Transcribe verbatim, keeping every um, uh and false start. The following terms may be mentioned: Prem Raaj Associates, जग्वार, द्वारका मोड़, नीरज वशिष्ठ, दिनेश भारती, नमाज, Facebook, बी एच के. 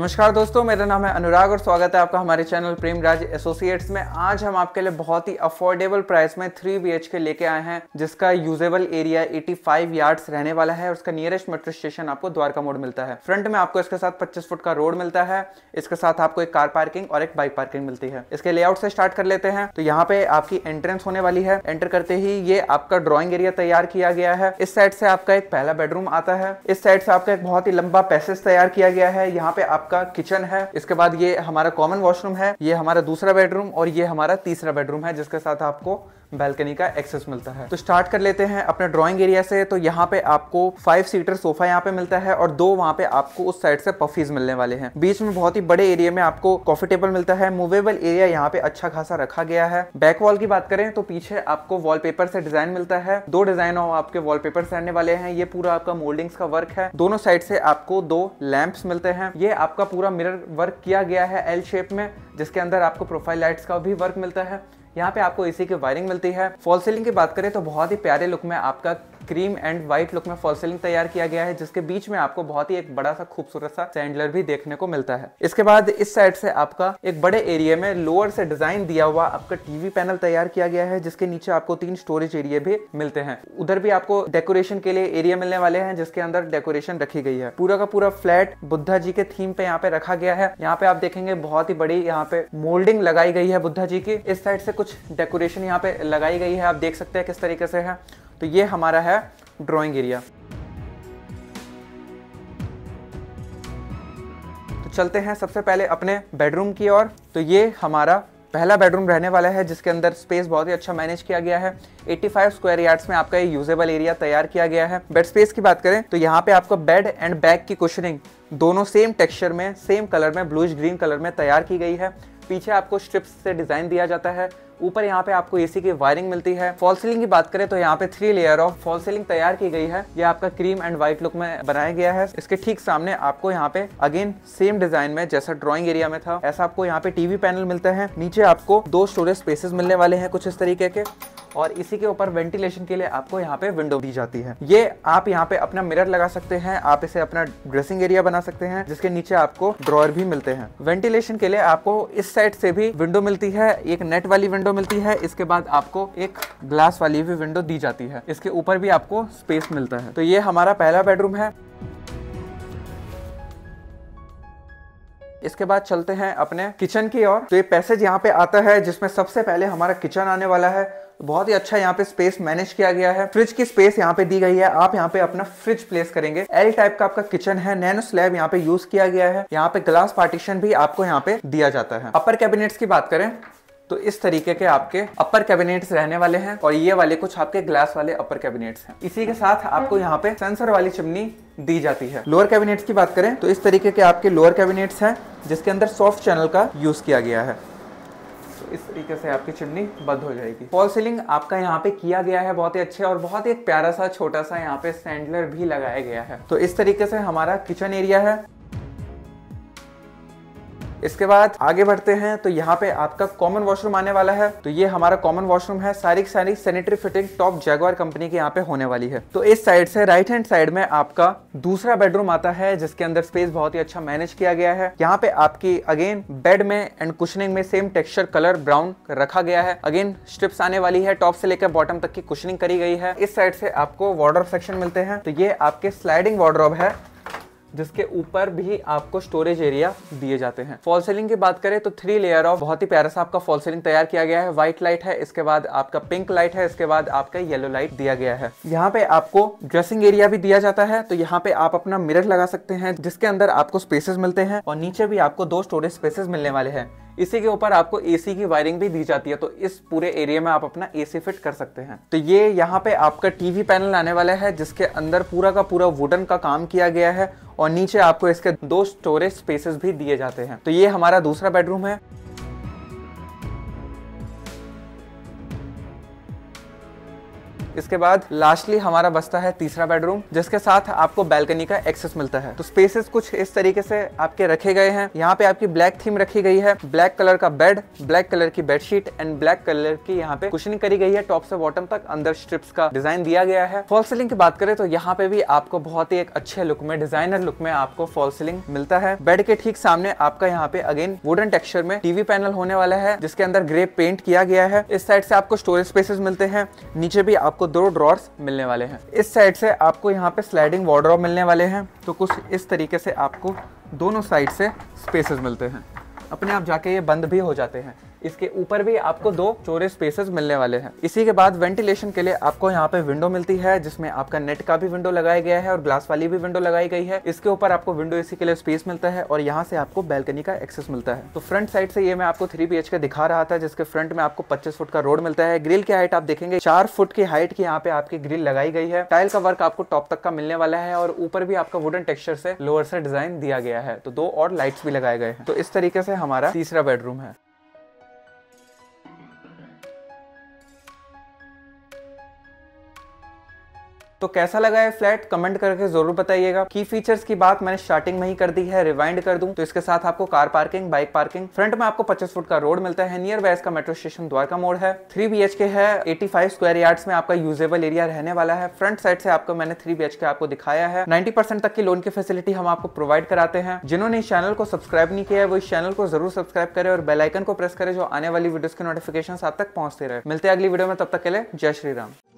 नमस्कार दोस्तों, मेरा नाम है अनुराग और स्वागत है आपका हमारे चैनल प्रेम राज एसोसिएट्स में। आज हम आपके लिए बहुत ही अफोर्डेबल प्राइस में थ्री बी एच के लेके आए हैं, जिसका यूजेबल एरिया पचासी यार्ड्स रहने वाला है और उसका नियरेस्ट मेट्रो स्टेशन आपको द्वारका मोड़ मिलता है। फ्रंट में आपको इसके साथ पच्चीस फुट का रोड मिलता है, इसके साथ आपको एक कार पार्किंग और एक बाइक पार्किंग मिलती है। इसके लेआउट से स्टार्ट कर लेते हैं। तो यहाँ पे आपकी एंट्रेंस होने वाली है। एंटर करते ही ये आपका ड्रॉइंग एरिया तैयार किया गया है। इस साइड से आपका एक पहला बेडरूम आता है, इस साइड से आपका एक बहुत ही लंबा पैसेज तैयार किया गया है। यहाँ पे आपका किचन है, इसके बाद ये हमारा कॉमन वॉशरूम है, ये हमारा दूसरा बेडरूम और ये हमारा तीसरा बेडरूम है, जिसके साथ आपको बालकनी का एक्सेस मिलता है। तो स्टार्ट कर लेते हैं अपने ड्राइंग एरिया से। तो यहाँ पे आपको फाइव सीटर सोफा यहाँ पे मिलता है और दो वहाँ पे आपको उस साइड से पफीज मिलने वाले हैं। बीच में बहुत ही बड़े एरिया में आपको कॉफी टेबल मिलता है। मूवेबल एरिया यहाँ पे अच्छा खासा रखा गया है। बैक वॉल की बात करें तो पीछे आपको वॉलपेपर से डिजाइन मिलता है। दो डिजाइन आपके वॉलपेपर से आने वाले हैं। ये पूरा आपका मोल्डिंग्स का वर्क है। दोनों साइड से आपको दो लैंप्स मिलते हैं। ये आपका पूरा मिरर वर्क किया गया है एल शेप में, जिसके अंदर आपको प्रोफाइल लाइट्स का भी वर्क मिलता है। यहाँ पे आपको एसी की वायरिंग मिलती है। फॉल सीलिंग की बात करें तो बहुत ही प्यारे लुक में आपका क्रीम एंड व्हाइट लुक में फॉल सीलिंग तैयार किया गया है, जिसके बीच में आपको बहुत ही एक बड़ा सा खूबसूरत सा सैंडलर भी देखने को मिलता है। इसके बाद इस साइड से आपका एक बड़े एरिया में लोअर से डिजाइन दिया हुआ आपका टीवी पैनल तैयार किया गया है, जिसके नीचे आपको तीन स्टोरेज एरिया भी मिलते हैं। उधर भी आपको डेकोरेशन के लिए एरिया मिलने वाले हैं, जिसके अंदर डेकोरेशन रखी गई है। पूरा का पूरा फ्लैट बुद्धा जी के थीम पे यहाँ पे रखा गया है। यहाँ पे आप देखेंगे बहुत ही बड़ी यहाँ पे मोल्डिंग लगाई गई है बुद्धा जी की। इस साइड से कुछ डेकोरेशन यहाँ पे लगाई गई है, आप देख सकते हैं किस तरीके से है। तो ये हमारा है ड्राइंग एरिया। तो चलते हैं सबसे पहले अपने बेडरूम की ओर। तो ये हमारा पहला बेडरूम रहने वाला है, जिसके अंदर स्पेस बहुत ही अच्छा मैनेज किया गया है। पचासी स्क्वायर यार्ड्स में आपका ये यूजेबल एरिया तैयार किया गया है। बेड स्पेस की बात करें तो यहाँ पे आपको बेड एंड बैक की कुशनिंग दोनों सेम टेक्सचर में, सेम कलर में, ब्लूइश ग्रीन कलर में तैयार की गई है। पीछे आपको स्ट्रिप्स से डिजाइन दिया जाता है। ऊपर यहाँ पे आपको एसी की वायरिंग मिलती है। फॉल सीलिंग की बात करें तो यहाँ पे three layer of fall ceiling तैयार की गई है। ये आपका क्रीम एंड व्हाइट लुक में बनाया गया है। इसके ठीक सामने आपको यहाँ पे अगेन सेम डिजाइन में, जैसा ड्राइंग एरिया में था, ऐसा आपको यहाँ पे टीवी पैनल मिलता है। नीचे आपको दो स्टोरेज स्पेसेस मिलने वाले हैं कुछ इस तरीके के, और इसी के ऊपर वेंटिलेशन के लिए आपको यहाँ पे विंडो दी जाती है। ये आप यहाँ पे अपना मिरर लगा सकते हैं, आप इसे अपना ड्रेसिंग एरिया बना सकते हैं, जिसके नीचे आपको ड्रॉअर भी मिलते हैं। वेंटिलेशन के लिए आपको इस साइड से भी विंडो मिलती है, एक नेट वाली विंडो मिलती है। इसके बाद आपको एक ग्लास वाली भी विंडो दी जाती है। इसके ऊपर भी आपको स्पेस मिलता है। तो ये हमारा पहला बेडरूम है। इसके बाद चलते हैं अपने किचन की ओर। तो ये पैसेज यहाँ पे आता है, जिसमें सबसे पहले हमारा किचन आने वाला है। बहुत ही अच्छा यहाँ पे स्पेस मैनेज किया गया है। फ्रिज की स्पेस यहाँ पे दी गई है। आप यहाँ पे अपना फ्रिज प्लेस करेंगे। एल टाइप का आपका किचन है, नैनो स्लैब यहाँ पे यूज किया गया है। यहाँ पे ग्लास पार्टीशन भी आपको यहाँ पे दिया जाता है। अपर कैबिनेट्स की बात करें तो इस तरीके के आपके अपर कैबिनेट्स रहने वाले हैं, और ये वाले कुछ आपके ग्लास वाले अपर कैबिनेट्स हैं। इसी के साथ आपको यहाँ पे सेंसर वाली चिमनी दी जाती है। लोअर कैबिनेट्स की बात करें तो इस तरीके के आपके लोअर कैबिनेट्स हैं, जिसके अंदर सॉफ्ट चैनल का यूज किया गया है। तो इस तरीके से आपकी चिमनी बंद हो जाएगी। फॉल सीलिंग आपका यहाँ पे किया गया है बहुत ही अच्छे, और बहुत ही प्यारा सा छोटा सा यहाँ पे सैंडलर भी लगाया गया है। तो इस तरीके से हमारा किचन एरिया है। इसके बाद आगे बढ़ते हैं तो यहाँ पे आपका कॉमन वॉशरूम आने वाला है। तो ये हमारा कॉमन वॉशरूम है। सारी की सारी sanitary fitting top जग्वार company के यहाँ पे होने वाली है। तो इस साइड से राइट हैंड साइड में आपका दूसरा बेडरूम आता है, जिसके अंदर स्पेस बहुत ही अच्छा मैनेज किया गया है। यहाँ पे आपकी अगेन बेड में एंड कुशनिंग में सेम टेक्सचर कलर ब्राउन रखा गया है। अगेन स्ट्रिप्स आने वाली है, टॉप से लेकर बॉटम तक की कुशनिंग करी गई है। इस साइड से आपको वार्डरोब सेक्शन मिलते हैं। तो ये आपके स्लाइडिंग वार्डरोब है, जिसके ऊपर भी आपको स्टोरेज एरिया दिए जाते हैं। फॉल सीलिंग की बात करें तो थ्री लेयर ऑफ बहुत ही प्यारा सा आपका फॉल सीलिंग तैयार किया गया है। व्हाइट लाइट है, इसके बाद आपका पिंक लाइट है, इसके बाद आपका येलो लाइट दिया गया है। यहाँ पे आपको ड्रेसिंग एरिया भी दिया जाता है। तो यहाँ पे आप अपना मिरर लगा सकते हैं, जिसके अंदर आपको स्पेसेस मिलते हैं, और नीचे भी आपको दो स्टोरेज स्पेसेस मिलने वाले हैं। इसी के ऊपर आपको एसी की वायरिंग भी दी जाती है। तो इस पूरे एरिया में आप अपना एसी फिट कर सकते हैं। तो ये यहाँ पे आपका टीवी पैनल आने वाला है, जिसके अंदर पूरा का पूरा वुडन का काम किया गया है, और नीचे आपको इसके दो स्टोरेज स्पेसेस भी दिए जाते हैं। तो ये हमारा दूसरा बेडरूम है। इसके बाद लास्टली हमारा बसता है तीसरा बेडरूम, जिसके साथ आपको बैल्कनी का एक्सेस मिलता है। तो स्पेसेस कुछ इस तरीके से आपके रखे गए हैं। यहाँ पे आपकी ब्लैक थीम रखी गई है, ब्लैक कलर का बेड, ब्लैक कलर की बेडशीट एंड ब्लैक कलर की यहाँ पे कुशनिंग करी गई है। टॉप से बॉटम तक अंदर स्ट्रिप्स का डिजाइन दिया गया है। फॉल सीलिंग की बात करें तो यहाँ पे भी आपको बहुत ही एक अच्छे लुक में, डिजाइनर लुक में आपको फॉल सीलिंग मिलता है। बेड के ठीक सामने आपका यहाँ पे अगेन वुडन टेक्सचर में टीवी पैनल होने वाला है, जिसके अंदर ग्रे पेंट किया गया है। इस साइड से आपको स्टोरेज स्पेसेस मिलते हैं। नीचे भी आपको दो ड्रॉर्स मिलने वाले हैं। इस साइड से आपको यहाँ पे स्लाइडिंग वार्डरोब मिलने वाले हैं। तो कुछ इस तरीके से आपको दोनों साइड से स्पेसेस मिलते हैं। अपने आप जाके ये बंद भी हो जाते हैं। इसके ऊपर भी आपको दो स्टोरेज स्पेसेस मिलने वाले हैं। इसी के बाद वेंटिलेशन के लिए आपको यहाँ पे विंडो मिलती है, जिसमें आपका नेट का भी विंडो लगाया गया है और ग्लास वाली भी विंडो लगाई गई है। इसके ऊपर आपको विंडो एसी के लिए स्पेस मिलता है और यहाँ से आपको बैल्कनी का एक्सेस मिलता है। तो फ्रंट साइड से ये मैं आपको थ्री बी एच के दिखा रहा था, जिसके फ्रंट में आपको पच्चीस फुट का रोड मिलता है। ग्रिल की हाइट आप देखेंगे चार फुट की हाइट की यहाँ पे आपकी ग्रिल लगाई गई है। टाइल का वर्क आपको टॉप तक का मिलने वाला है और ऊपर भी आपका वुडन टेक्सचर से लोअर से डिजाइन दिया गया है। तो दो और लाइट्स भी लगाए गए हैं। तो इस तरीके से हमारा तीसरा बेडरूम है। तो कैसा लगा है फ्लैट, कमेंट करके जरूर बताइएगा। की फीचर्स की बात मैंने स्टार्टिंग में ही कर दी है, रिवाइंड कर दूं तो इसके साथ आपको car parking, bike parking, front में आपको पच्चीस फुट का रोड मिलता है, नियर बाय इसका मेट्रो स्टेशन द्वारका मोड़ है, थ्री बी एच के है, पचासी स्क्वायर यार्ड्स में आपका यूजेबल एरिया रहने वाला है। फ्रंट साइड से आपको मैंने थ्री बी एच के आपको दिखाया है। नाइन्टी परसेंट तक की लोन की फैसिलिटी हम आपको प्रोवाइड कराते हैं। जिन्होंने इस चैनल को सब्सक्राइब नहीं किया है वो इस चैनल को जरूर सब्सक्राइब करे और बेल आइकन को प्रेस करे, जो आने वाली वीडियोस के नोटिफिकेशन आप तक पहुंचते रहे। मिलते हैं अगली वीडियो में, तब तक के लिए जय श्री राम।